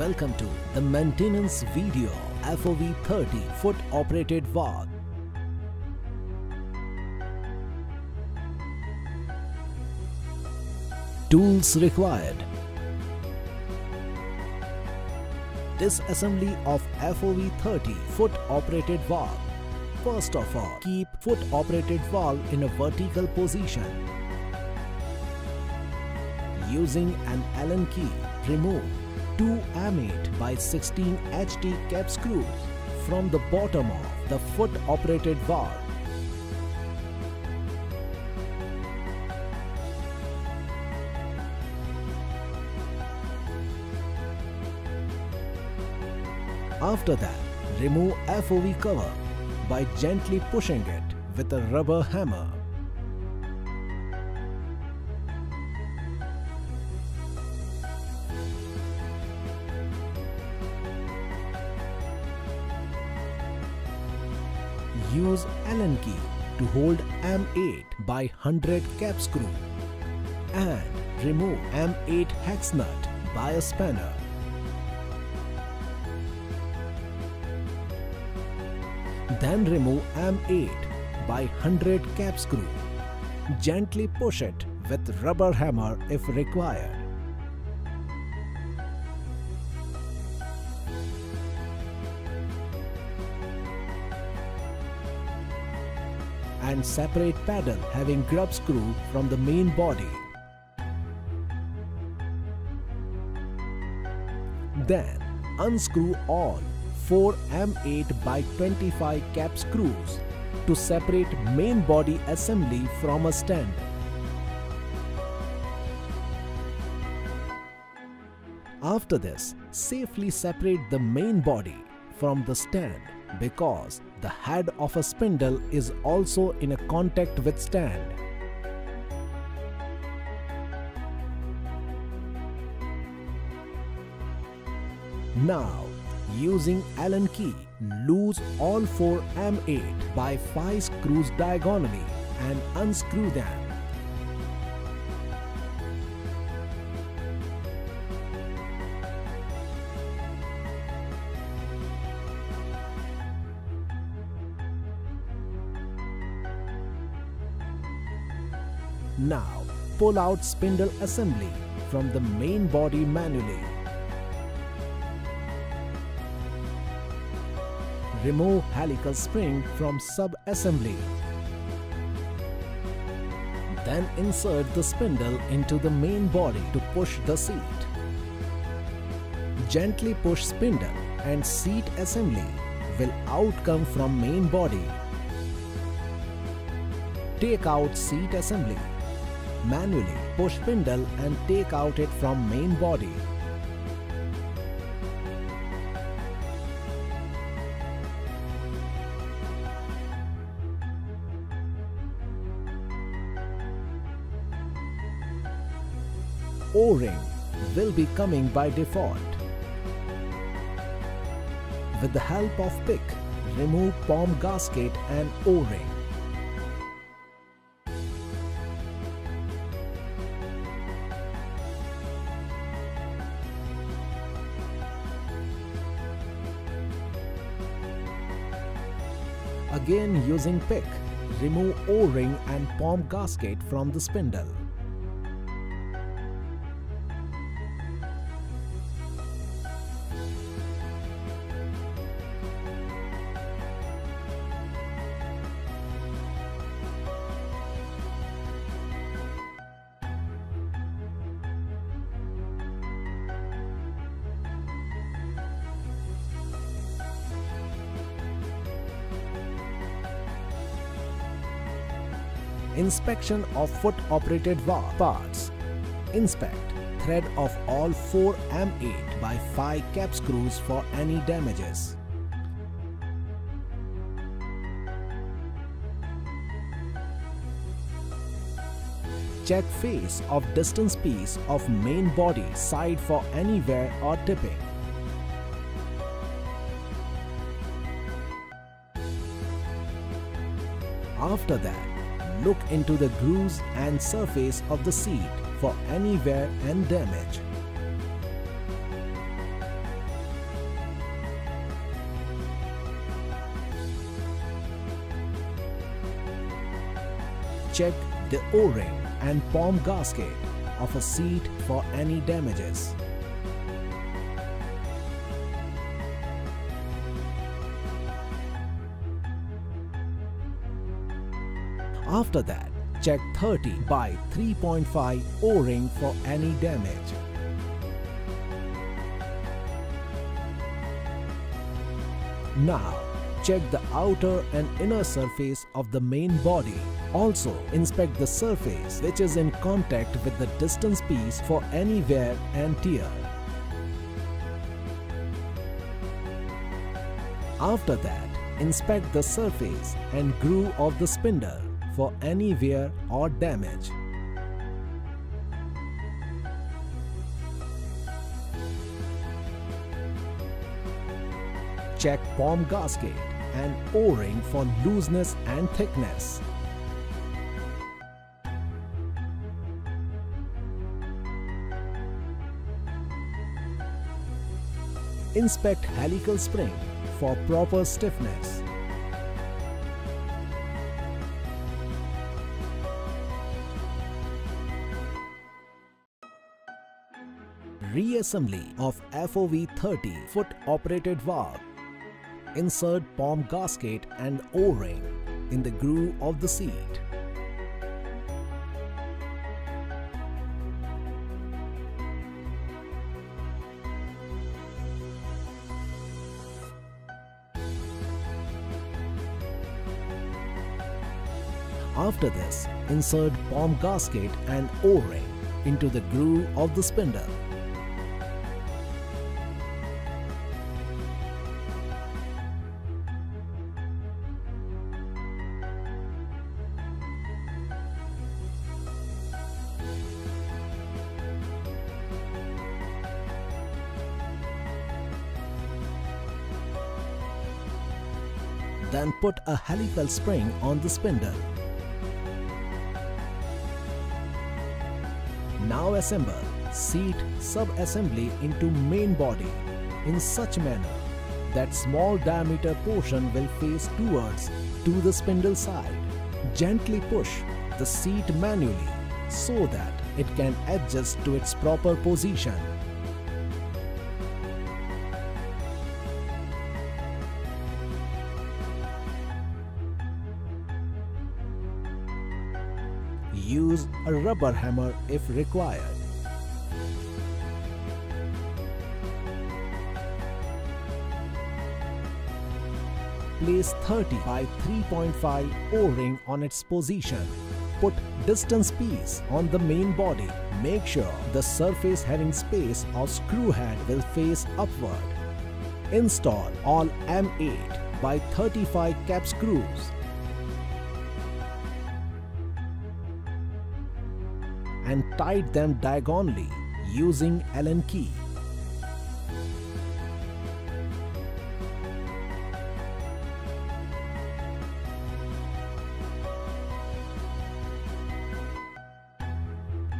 Welcome to the maintenance video FOV 30 foot operated valve. Tools required. Disassembly of FOV 30 foot operated valve. First of all, keep foot operated valve in a vertical position. Using an Allen key, remove 2 M8 by 16 HT cap screws from the bottom of the foot operated valve. After that, remove FOV cover by gently pushing it with a rubber hammer. Use Allen key to hold M8 by 100 cap screw and remove M8 hex nut by a spanner. Then remove M8 by 100 cap screw. Gently push it with rubber hammer if required. And separate paddle having grub screw from the main body. Then unscrew all 4 M8 by 25 cap screws to separate main body assembly from a stand. After this, safely separate the main body from the stand because the head of a spindle is also in a contact with stand. Now, using Allen key, loose all 4 M8 by 5 screws diagonally and unscrew them. Now, pull out spindle assembly from the main body manually. Remove helical spring from sub-assembly. Then insert the spindle into the main body to push the seat. Gently push spindle and seat assembly will outcome from main body. Take out seat assembly. Manually push spindle and take out it from main body. O-ring will be coming by default. With the help of pick, remove palm gasket and O-ring. Again using pick, remove O-ring and palm gasket from the spindle. Inspection of foot operated valve parts. Inspect thread of all 4 M8 by 5 cap screws for any damages. Check face of distance piece of main body side for any wear or tipping. After that, look into the grooves and surface of the seat for any wear and damage. check the O-ring and palm gasket of a seat for any damages. After that, check 30 by 3.5 O-ring for any damage. Now, check the outer and inner surface of the main body. Also, inspect the surface which is in contact with the distance piece for any wear and tear. After that, inspect the surface and groove of the spindle for any wear or damage. Check palm gasket and O-ring for looseness and thickness. Inspect helical spring for proper stiffness. Reassembly of FOV 30 foot operated valve. Insert palm gasket and O-ring in the groove of the seat. After this, insert palm gasket and O-ring into the groove of the spindle. Then put a helical spring on the spindle. Now assemble seat sub-assembly into main body in such manner that small diameter portion will face towards to the spindle side. Gently push the seat manually so that it can adjust to its proper position. Use a rubber hammer if required. Place 30 by 3.5 O-ring on its position. Put distance piece on the main body. Make sure the surface having space or screw head will face upward. Install all M8 by 35 cap screws and tied them diagonally using Allen key.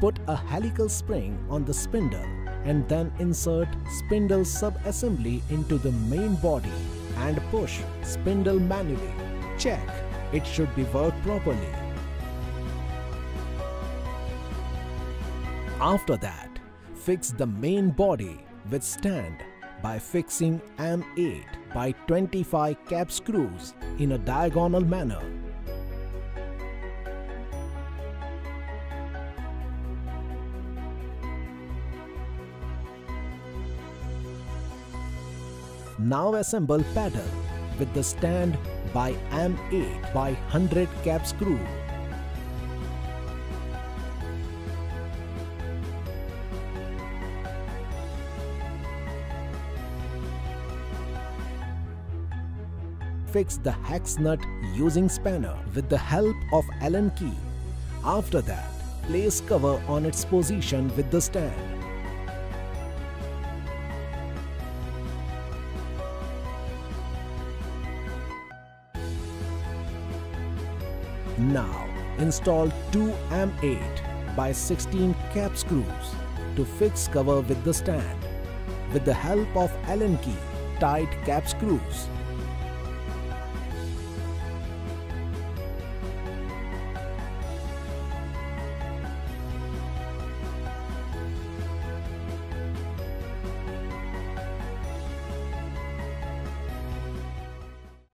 Put a helical spring on the spindle and then insert spindle sub-assembly into the main body and push spindle manually. Check it should be worked properly. After that, fix the main body with stand by fixing M8 by 25 cap screws in a diagonal manner. Now assemble paddle with the stand by M8 by 100 cap screw. Fix the hex nut using spanner with the help of Allen key. After that, place cover on its position with the stand. Now, install two M8 by 16 cap screws to fix cover with the stand. With the help of Allen key, tight cap screws.